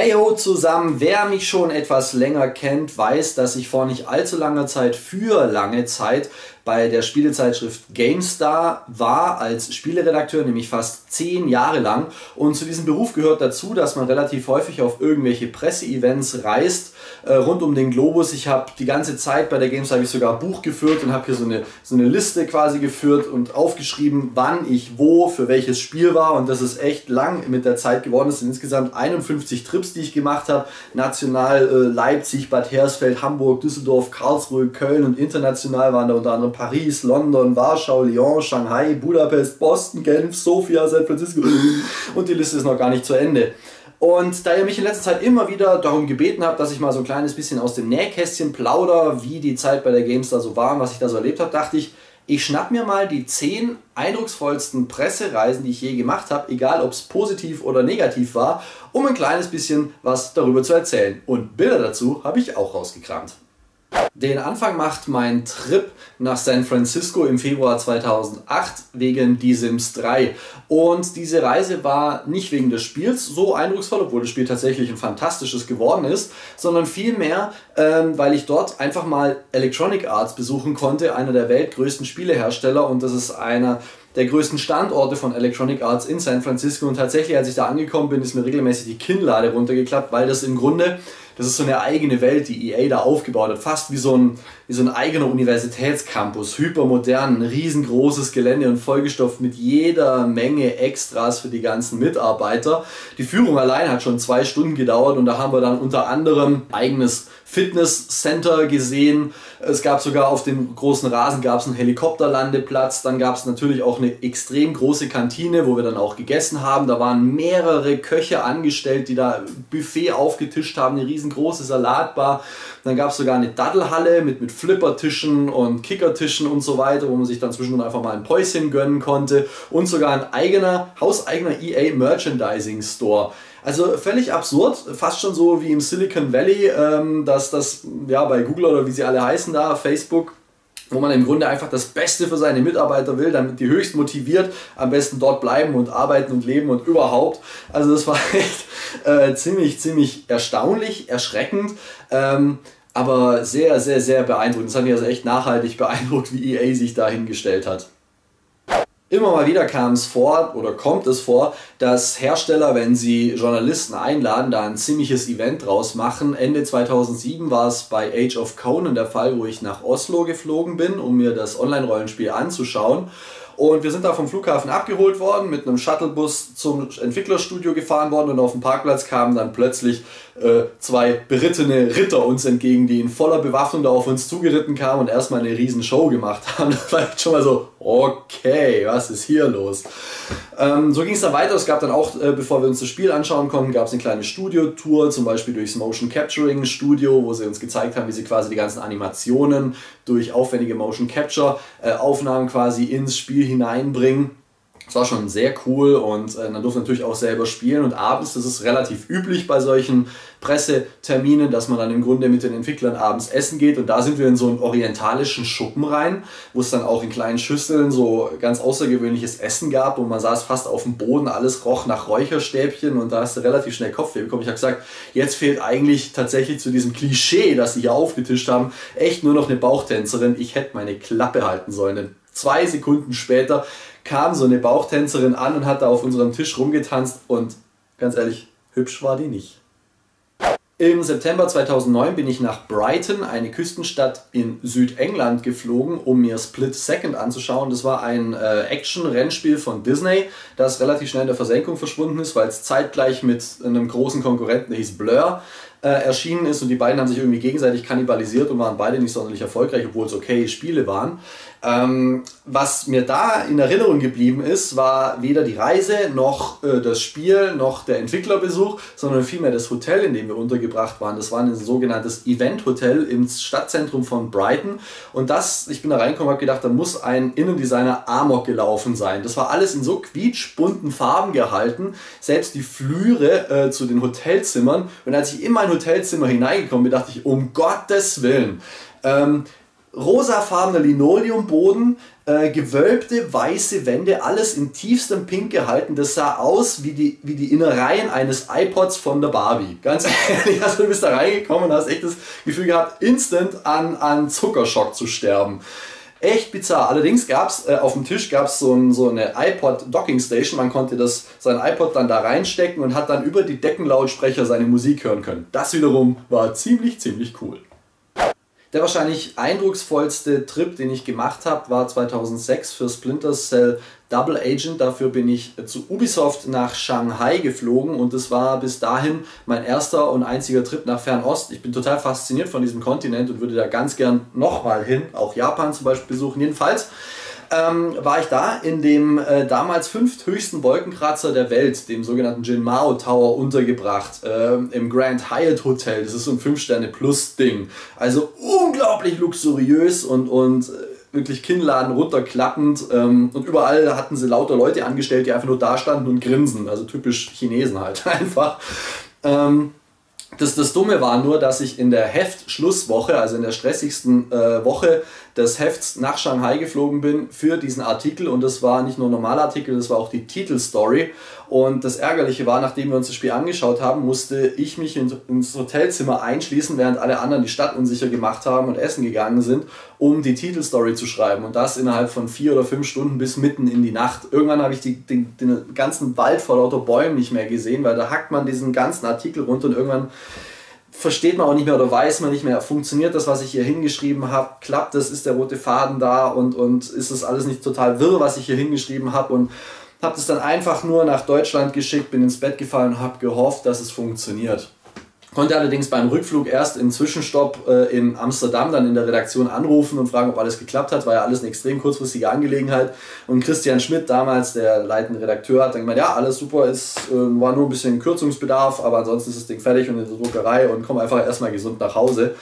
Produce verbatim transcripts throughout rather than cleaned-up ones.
Hey ho zusammen, wer mich schon etwas länger kennt, weiß, dass ich vor nicht allzu langer Zeit für lange Zeit bei der Spielezeitschrift GameStar war als Spieleredakteur, nämlich fast zehn Jahre lang. Und zu diesem Beruf gehört dazu, dass man relativ häufig auf irgendwelche Presseevents reist, äh, rund um den Globus. Ich habe die ganze Zeit bei der GameStar habe ich sogar ein Buch geführt und habe hier so eine, so eine Liste quasi geführt und aufgeschrieben, wann ich wo für welches Spiel war. Und das ist echt lang mit der Zeit geworden. Das sind insgesamt einundfünfzig Trips, die ich gemacht habe, national äh, Leipzig, Bad Hersfeld, Hamburg, Düsseldorf, Karlsruhe, Köln und international waren da unter anderem Paris, London, Warschau, Lyon, Shanghai, Budapest, Boston, Genf, Sofia, San Francisco und die Liste ist noch gar nicht zu Ende. Und da ihr mich in letzter Zeit immer wieder darum gebeten habt, dass ich mal so ein kleines bisschen aus dem Nähkästchen plaudere, wie die Zeit bei der GameStar so war und was ich da so erlebt habe, dachte ich, ich schnapp mir mal die zehn eindrucksvollsten Pressereisen, die ich je gemacht habe, egal ob es positiv oder negativ war, um ein kleines bisschen was darüber zu erzählen. Und Bilder dazu habe ich auch rausgekramt. Den Anfang macht mein Trip nach San Francisco im Februar zweitausendacht wegen Die Sims drei. Und diese Reise war nicht wegen des Spiels so eindrucksvoll, obwohl das Spiel tatsächlich ein fantastisches geworden ist, sondern vielmehr, ähm, weil ich dort einfach mal Electronic Arts besuchen konnte, einer der weltgrößten Spielehersteller, und das ist einer der größten Standorte von Electronic Arts in San Francisco. Und tatsächlich, als ich da angekommen bin, ist mir regelmäßig die Kinnlade runtergeklappt, weil das im Grunde, das ist so eine eigene Welt, die E A da aufgebaut hat, fast wie so ein, wie so ein eigener Universitätscampus, hypermodern, ein riesengroßes Gelände und vollgestopft mit jeder Menge Extras für die ganzen Mitarbeiter. Die Führung allein hat schon zwei Stunden gedauert und da haben wir dann unter anderem ein eigenes Fitnesscenter gesehen. Es gab sogar auf dem großen Rasen gab es einen Helikopterlandeplatz, dann gab es natürlich auch eine extrem große Kantine, wo wir dann auch gegessen haben. Da waren mehrere Köche angestellt, die da Buffet aufgetischt haben, eine riesengroße Salatbar. Dann gab es sogar eine Daddelhalle mit, mit Flippertischen und Kickertischen und so weiter, wo man sich dann zwischendurch einfach mal ein Päuschen gönnen konnte, und sogar ein eigener, hauseigener E A Merchandising Store. Also völlig absurd, fast schon so wie im Silicon Valley, ähm, dass das ja bei Google oder wie sie alle heißen da, Facebook, wo man im Grunde einfach das Beste für seine Mitarbeiter will, damit die höchst motiviert am besten dort bleiben und arbeiten und leben und überhaupt. Also das war echt äh, ziemlich, ziemlich erstaunlich, erschreckend. Ähm, Aber sehr, sehr, sehr beeindruckend. Das hat mich also echt nachhaltig beeindruckt, wie E A sich da hingestellt hat. Immer mal wieder kam es vor oder kommt es vor, dass Hersteller, wenn sie Journalisten einladen, da ein ziemliches Event draus machen. Ende zweitausendsieben war es bei Age of Conan der Fall, wo ich nach Oslo geflogen bin, um mir das Online-Rollenspiel anzuschauen. Und wir sind da vom Flughafen abgeholt worden, mit einem Shuttlebus zum Entwicklerstudio gefahren worden, und auf dem Parkplatz kamen dann plötzlich äh, zwei berittene Ritter uns entgegen, die in voller Bewaffnung da auf uns zugeritten kamen und erstmal eine riesen Show gemacht haben. Das war schon mal so, okay, was ist hier los? Ähm, so ging es dann weiter. Es gab dann auch, äh, bevor wir uns das Spiel anschauen konnten, gab es eine kleine Studiotour, zum Beispiel durchs Motion Capturing Studio, wo sie uns gezeigt haben, wie sie quasi die ganzen Animationen durch aufwendige Motion Capture äh, Aufnahmen quasi ins Spiel hineinbringen. Das war schon sehr cool, und äh, dann durfte natürlich auch selber spielen. Und abends, das ist relativ üblich bei solchen Presseterminen, dass man dann im Grunde mit den Entwicklern abends essen geht, und da sind wir in so einen orientalischen Schuppen rein, wo es dann auch in kleinen Schüsseln so ganz außergewöhnliches Essen gab, und man saß fast auf dem Boden, alles roch nach Räucherstäbchen, und da hast du relativ schnell Kopfweh bekommen. Ich habe gesagt, jetzt fehlt eigentlich tatsächlich zu diesem Klischee, das sie hier aufgetischt haben, echt nur noch eine Bauchtänzerin. Ich hätte meine Klappe halten sollen, denn zwei Sekunden später kam so eine Bauchtänzerin an und hat da auf unserem Tisch rumgetanzt, und ganz ehrlich, hübsch war die nicht. Im September zweitausendneun bin ich nach Brighton, eine Küstenstadt in Südengland, geflogen, um mir Split Second anzuschauen. Das war ein äh, Action-Rennspiel von Disney, das relativ schnell in der Versenkung verschwunden ist, weil es zeitgleich mit einem großen Konkurrenten, der hieß Blur, äh, erschienen ist, und die beiden haben sich irgendwie gegenseitig kannibalisiert und waren beide nicht sonderlich erfolgreich, obwohl es okay Spiele waren. Ähm, was mir da in Erinnerung geblieben ist, war weder die Reise, noch äh, das Spiel, noch der Entwicklerbesuch, sondern vielmehr das Hotel, in dem wir untergebracht waren. Das war ein sogenanntes Event-Hotel im Stadtzentrum von Brighton, und das, ich bin da reingekommen und habe gedacht, da muss ein Innendesigner Amok gelaufen sein. Das war alles in so quietschbunten Farben gehalten, selbst die Flüre äh, zu den Hotelzimmern, und als ich in mein Hotelzimmer hineingekommen bin, dachte ich, um Gottes Willen, ähm, rosafarbener Linoleumboden, äh, gewölbte weiße Wände, alles in tiefstem Pink gehalten. Das sah aus wie die, wie die Innereien eines iPods von der Barbie. Ganz ehrlich, also du bist da reingekommen und hast echt das Gefühl gehabt, instant an, an Zuckerschock zu sterben. Echt bizarr. Allerdings gab es äh, auf dem Tisch gab's so, ein, so eine iPod-Docking-Station. Man konnte das, sein iPod dann da reinstecken und hat dann über die Deckenlautsprecher seine Musik hören können. Das wiederum war ziemlich, ziemlich cool. Der wahrscheinlich eindrucksvollste Trip, den ich gemacht habe, war zweitausendsechs für Splinter Cell Double Agent. Dafür bin ich zu Ubisoft nach Shanghai geflogen und das war bis dahin mein erster und einziger Trip nach Fernost. Ich bin total fasziniert von diesem Kontinent und würde da ganz gern nochmal hin, auch Japan zum Beispiel besuchen. Jedenfalls ähm, war ich da in dem äh, damals fünfthöchsten Wolkenkratzer der Welt, dem sogenannten Jin Mao Tower, untergebracht, äh, im Grand Hyatt Hotel. Das ist so ein fünf Sterne Plus Ding. Also unglaublich luxuriös und, und wirklich Kinnladen runterklappend, ähm, und überall hatten sie lauter Leute angestellt, die einfach nur da standen und grinsen, also typisch Chinesen halt einfach. Ähm, das, das Dumme war nur, dass ich in der Heftschlusswoche, also in der stressigsten äh, Woche des Hefts nach Shanghai geflogen bin für diesen Artikel, und das war nicht nur ein normaler Artikel, das war auch die Titelstory. Und das Ärgerliche war, nachdem wir uns das Spiel angeschaut haben, musste ich mich ins Hotelzimmer einschließen, während alle anderen die Stadt unsicher gemacht haben und essen gegangen sind, um die Titelstory zu schreiben. Und das innerhalb von vier oder fünf Stunden bis mitten in die Nacht. Irgendwann habe ich die, den, den ganzen Wald vor lauter Bäumen nicht mehr gesehen, weil da hackt man diesen ganzen Artikel runter und irgendwann versteht man auch nicht mehr oder weiß man nicht mehr, funktioniert das, was ich hier hingeschrieben habe, klappt das, ist der rote Faden da und, und ist das alles nicht total wirr, was ich hier hingeschrieben habe, und habe das dann einfach nur nach Deutschland geschickt, bin ins Bett gefallen und habe gehofft, dass es funktioniert. Konnte allerdings beim Rückflug erst im Zwischenstopp äh, in Amsterdam dann in der Redaktion anrufen und fragen, ob alles geklappt hat. War ja alles eine extrem kurzfristige Angelegenheit. Und Christian Schmidt damals, der leitende Redakteur, hat dann gemeint, ja, alles super, es äh, war nur ein bisschen Kürzungsbedarf, aber ansonsten ist das Ding fertig und in der Druckerei und komm einfach erstmal gesund nach Hause.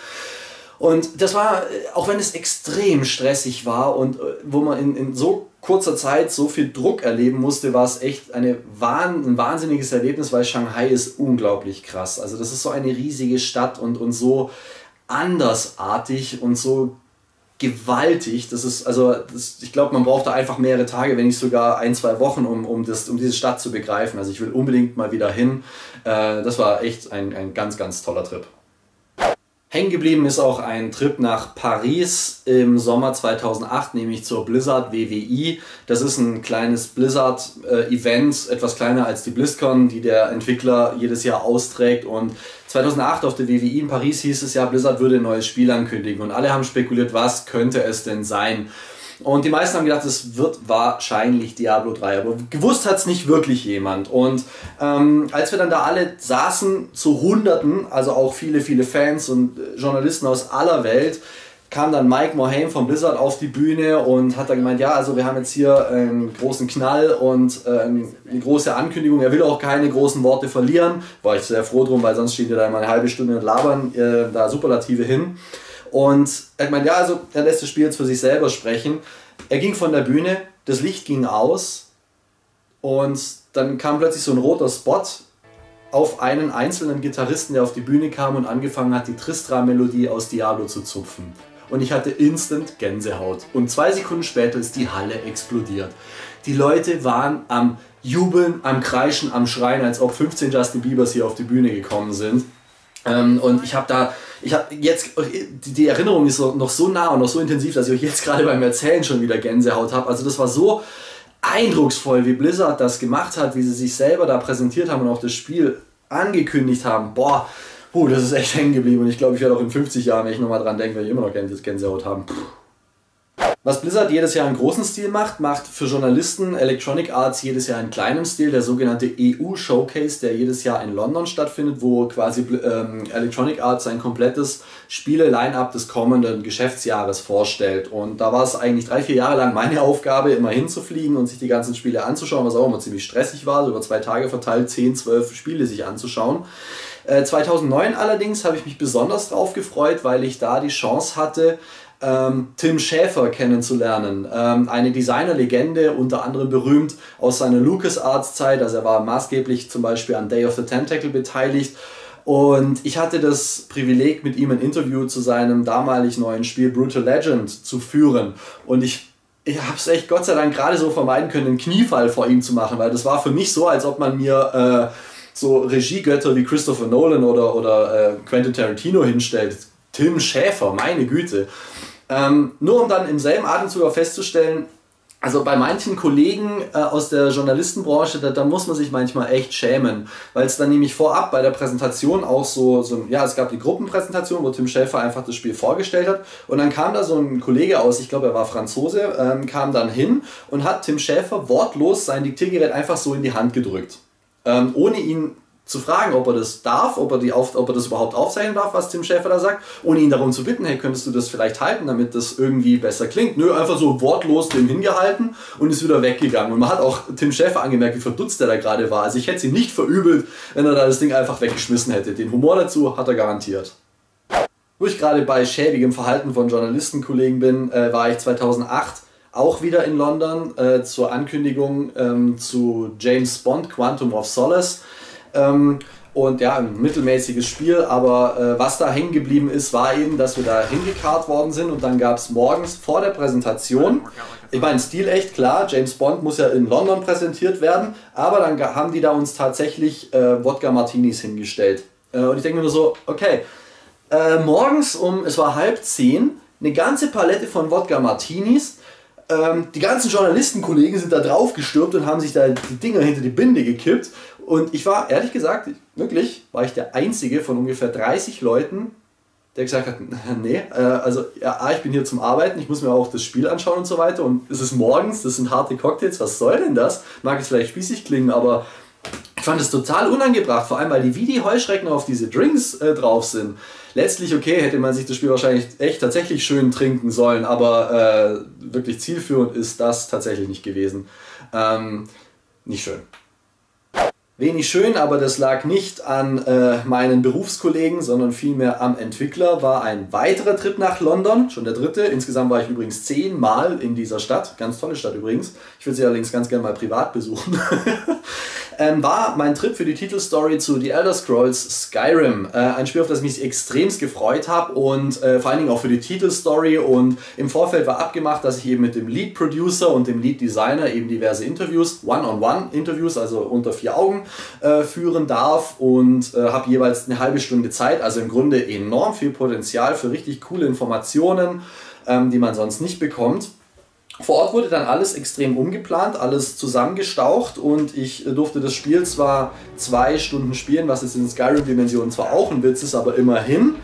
Und das war, auch wenn es extrem stressig war und wo man in, in so kurzer Zeit so viel Druck erleben musste, war es echt eine, ein wahnsinniges Erlebnis, weil Shanghai ist unglaublich krass. Also das ist so eine riesige Stadt und, und so andersartig und so gewaltig. Das ist, also das, ich glaube, man braucht da einfach mehrere Tage, wenn nicht sogar ein, zwei Wochen, um, um, das, um diese Stadt zu begreifen. Also ich will unbedingt mal wieder hin. Äh, das war echt ein, ein ganz, ganz toller Trip. Hängen geblieben ist auch ein Trip nach Paris im Sommer zweitausendacht, nämlich zur Blizzard W W I. Das ist ein kleines Blizzard-Event, äh, etwas kleiner als die BlizzCon, die der Entwickler jedes Jahr austrägt. Und zweitausendacht auf der W W I in Paris hieß es ja, Blizzard würde ein neues Spiel ankündigen. Und alle haben spekuliert, was könnte es denn sein? Und die meisten haben gedacht, es wird wahrscheinlich Diablo drei, aber gewusst hat es nicht wirklich jemand. Und ähm, als wir dann da alle saßen, zu Hunderten, also auch viele, viele Fans und äh, Journalisten aus aller Welt, kam dann Mike Morheim von Blizzard auf die Bühne und hat dann gemeint, ja, also wir haben jetzt hier einen großen Knall und äh, eine große Ankündigung. Er will auch keine großen Worte verlieren. War ich sehr froh drum, weil sonst stehen wir da mal eine halbe Stunde und labern äh, da Superlative hin. Und er meinte, ja, also er lässt das Spiel jetzt für sich selber sprechen. Er ging von der Bühne, das Licht ging aus und dann kam plötzlich so ein roter Spot auf einen einzelnen Gitarristen, der auf die Bühne kam und angefangen hat, die Tristram-Melodie aus Diablo zu zupfen. Und ich hatte instant Gänsehaut. Und zwei Sekunden später ist die Halle explodiert. Die Leute waren am Jubeln, am Kreischen, am Schreien, als ob fünfzehn Justin Biebers hier auf die Bühne gekommen sind. Ähm, und ich habe da, ich habe jetzt, die Erinnerung ist noch so nah und noch so intensiv, dass ich euch jetzt gerade beim Erzählen schon wieder Gänsehaut habe. Also das war so eindrucksvoll, wie Blizzard das gemacht hat, wie sie sich selber da präsentiert haben und auch das Spiel angekündigt haben. Boah, puh, das ist echt hängen geblieben und ich glaube, ich werde auch in fünfzig Jahren, wenn ich nochmal dran denke, werde ich immer noch Gänsehaut haben. Puh. Was Blizzard jedes Jahr im großen Stil macht, macht für Journalisten Electronic Arts jedes Jahr in kleinem Stil, der sogenannte E U-Showcase, der jedes Jahr in London stattfindet, wo quasi ähm, Electronic Arts sein komplettes Spiele-Line-Up des kommenden Geschäftsjahres vorstellt. Und da war es eigentlich drei, vier Jahre lang meine Aufgabe, immer hinzufliegen und sich die ganzen Spiele anzuschauen, was auch immer ziemlich stressig war, so über zwei Tage verteilt, zehn, zwölf Spiele sich anzuschauen. Äh, zweitausendneun allerdings habe ich mich besonders drauf gefreut, weil ich da die Chance hatte, Tim Schäfer kennenzulernen, eine Designerlegende, unter anderem berühmt aus seiner LucasArts-Zeit, also er war maßgeblich zum Beispiel an Day of the Tentacle beteiligt, und ich hatte das Privileg, mit ihm ein Interview zu seinem damalig neuen Spiel Brutal Legend zu führen, und ich ich habe es echt Gott sei Dank gerade so vermeiden können, einen Kniefall vor ihm zu machen, weil das war für mich so, als ob man mir äh, so Regiegötter wie Christopher Nolan oder, oder äh, Quentin Tarantino hinstellt. Tim Schäfer, meine Güte. Ähm, nur um dann im selben Atemzug auch festzustellen, also bei manchen Kollegen äh, aus der Journalistenbranche, da, da muss man sich manchmal echt schämen, weil es dann nämlich vorab bei der Präsentation auch so, so, ja, es gab die Gruppenpräsentation, wo Tim Schäfer einfach das Spiel vorgestellt hat und dann kam da so ein Kollege aus, ich glaube er war Franzose, ähm, kam dann hin und hat Tim Schäfer wortlos sein Diktiergerät einfach so in die Hand gedrückt, ähm, ohne ihn zu fragen, ob er das darf, ob er, die auf, ob er das überhaupt aufzeichnen darf, was Tim Schäfer da sagt, ohne ihn darum zu bitten, hey, könntest du das vielleicht halten, damit das irgendwie besser klingt. Nö, einfach so wortlos dem hingehalten und ist wieder weggegangen. Und man hat auch Tim Schäfer angemerkt, wie verdutzt er da gerade war. Also ich hätte es ihm nicht verübelt, wenn er da das Ding einfach weggeschmissen hätte. Den Humor dazu hat er garantiert. Wo ich gerade bei schäbigem Verhalten von Journalistenkollegen bin, äh, war ich zweitausendacht auch wieder in London äh, zur Ankündigung ähm, zu James Bond, Quantum of Solace. Ähm, und ja, ein mittelmäßiges Spiel, aber äh, was da hängen geblieben ist, war eben, dass wir da hingekarrt worden sind und dann gab es morgens vor der Präsentation, ich meine, Stil echt, klar, James Bond muss ja in London präsentiert werden, aber dann haben die da uns tatsächlich äh, Wodka-Martinis hingestellt. Äh, und ich denke mir nur so, okay, äh, morgens um, es war halb zehn, eine ganze Palette von Wodka-Martinis. Ähm, die ganzen Journalistenkollegen sind da drauf gestürmt und haben sich da die Dinger hinter die Binde gekippt. Und ich war, ehrlich gesagt, wirklich, war ich der Einzige von ungefähr dreißig Leuten, der gesagt hat, nee, äh, also ja, ich bin hier zum Arbeiten, ich muss mir auch das Spiel anschauen und so weiter. Und es ist morgens, das sind harte Cocktails, was soll denn das? Mag es vielleicht spießig klingen, aber ich fand es total unangebracht, vor allem, weil die wie die Heuschrecken auf diese Drinks äh, drauf sind. Letztlich, okay, hätte man sich das Spiel wahrscheinlich echt tatsächlich schön trinken sollen, aber äh, wirklich zielführend ist das tatsächlich nicht gewesen. Ähm, nicht schön. Wenig schön, aber das lag nicht an äh, meinen Berufskollegen, sondern vielmehr am Entwickler, war ein weiterer Trip nach London, schon der dritte. Insgesamt war ich übrigens zehnmal in dieser Stadt, ganz tolle Stadt übrigens. Ich würde sie allerdings ganz gerne mal privat besuchen. ähm, war mein Trip für die Titelstory zu The Elder Scrolls Skyrim. Äh, ein Spiel, auf das ich mich extremst gefreut habe und äh, vor allen Dingen auch für die Titelstory. Und im Vorfeld war abgemacht, dass ich eben mit dem Lead Producer und dem Lead Designer eben diverse Interviews, One-on-One Interviews, also unter vier Augen, führen darf und äh, habe jeweils eine halbe Stunde Zeit, also im Grunde enorm viel Potenzial für richtig coole Informationen, ähm, die man sonst nicht bekommt. Vor Ort wurde dann alles extrem umgeplant, alles zusammengestaucht und ich äh, durfte das Spiel zwar zwei Stunden spielen, was jetzt in Skyrim-Dimensionen zwar auch ein Witz ist, aber immerhin.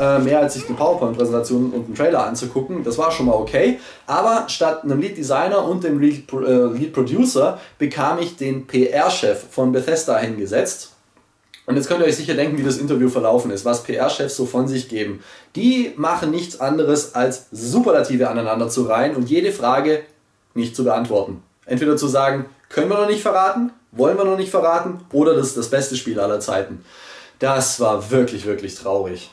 Äh, mehr als sich eine PowerPoint-Präsentation und einen Trailer anzugucken, das war schon mal okay. Aber statt einem Lead-Designer und dem Lead-Producer bekam ich den P R-Chef von Bethesda hingesetzt. Und jetzt könnt ihr euch sicher denken, wie das Interview verlaufen ist, was P R-Chefs so von sich geben. Die machen nichts anderes, als Superlative aneinander zu reihen und jede Frage nicht zu beantworten. Entweder zu sagen, können wir noch nicht verraten, wollen wir noch nicht verraten, oder das ist das beste Spiel aller Zeiten. Das war wirklich, wirklich traurig.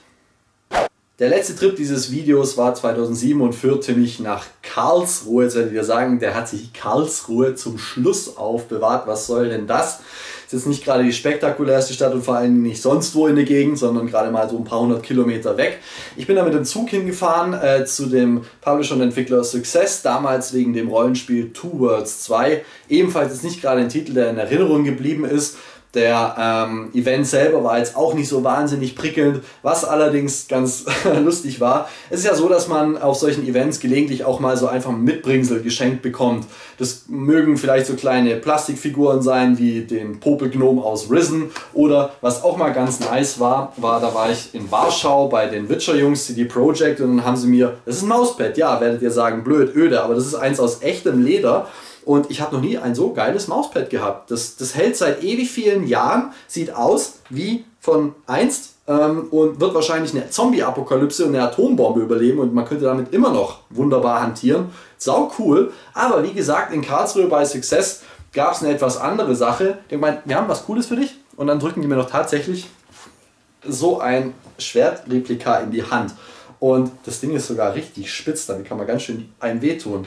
Der letzte Trip dieses Videos war zweitausendsieben und führte mich nach Karlsruhe. Jetzt werdet ihr sagen, der hat sich Karlsruhe zum Schluss aufbewahrt. Was soll denn das? Ist jetzt nicht gerade die spektakulärste Stadt und vor allem nicht sonst wo in der Gegend, sondern gerade mal so ein paar hundert Kilometer weg. Ich bin da mit dem Zug hingefahren äh, zu dem Publisher und Entwickler Success, damals wegen dem Rollenspiel Two Worlds zwei. Ebenfalls ist nicht gerade ein Titel, der in Erinnerung geblieben ist. Der ähm, Event selber war jetzt auch nicht so wahnsinnig prickelnd, was allerdings ganz lustig war. Es ist ja so, dass man auf solchen Events gelegentlich auch mal so einfach ein Mitbringsel geschenkt bekommt. Das mögen vielleicht so kleine Plastikfiguren sein, wie den Popelgnom aus Risen. Oder was auch mal ganz nice war, war, da war ich in Warschau bei den Witcher-Jungs C D Projekt und dann haben sie mir, das ist ein Mauspad, ja, werdet ihr sagen, blöd, öde, aber das ist eins aus echtem Leder. Und ich habe noch nie ein so geiles Mauspad gehabt. Das, das hält seit ewig vielen Jahren, sieht aus wie von einst ähm, und wird wahrscheinlich eine Zombie-Apokalypse und eine Atombombe überleben und man könnte damit immer noch wunderbar hantieren. Sau cool, aber wie gesagt, in Karlsruhe bei Success gab es eine etwas andere Sache. Die meinen, wir haben was Cooles für dich und dann drücken die mir noch tatsächlich so ein Schwertreplika in die Hand. Und das Ding ist sogar richtig spitz, damit kann man ganz schön einem wehtun.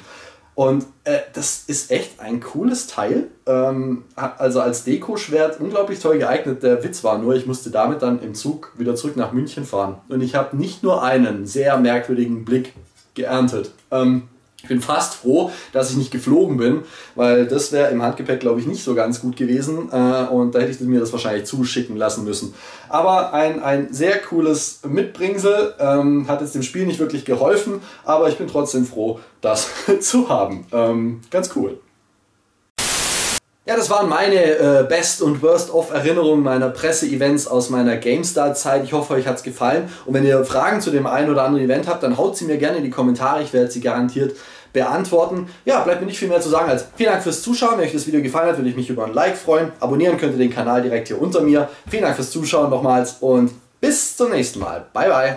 Und äh, das ist echt ein cooles Teil, ähm, also als Deko-Schwert unglaublich toll geeignet. Der Witz war nur, ich musste damit dann im Zug wieder zurück nach München fahren. Und ich habe nicht nur einen sehr merkwürdigen Blick geerntet. Ähm, Ich bin fast froh, dass ich nicht geflogen bin, weil das wäre im Handgepäck, glaube ich, nicht so ganz gut gewesen äh, und da hätte ich mir das wahrscheinlich zuschicken lassen müssen. Aber ein, ein sehr cooles Mitbringsel, ähm, hat jetzt dem Spiel nicht wirklich geholfen, aber ich bin trotzdem froh, das zu haben. Ähm, ganz cool. Ja, das waren meine äh, Best- und Worst-of-Erinnerungen meiner Presseevents aus meiner GameStar-Zeit. Ich hoffe, euch hat es gefallen. Und wenn ihr Fragen zu dem einen oder anderen Event habt, dann haut sie mir gerne in die Kommentare. Ich werde sie garantiert beantworten. Ja, bleibt mir nicht viel mehr zu sagen als vielen Dank fürs Zuschauen. Wenn euch das Video gefallen hat, würde ich mich über ein Like freuen. Abonnieren könnt ihr den Kanal direkt hier unter mir. Vielen Dank fürs Zuschauen nochmals und bis zum nächsten Mal. Bye, bye.